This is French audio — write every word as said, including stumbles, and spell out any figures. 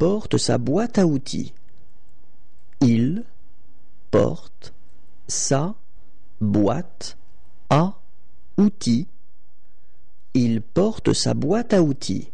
porte sa boîte à outils. Il porte sa boîte à outils. Il porte sa boîte à outils.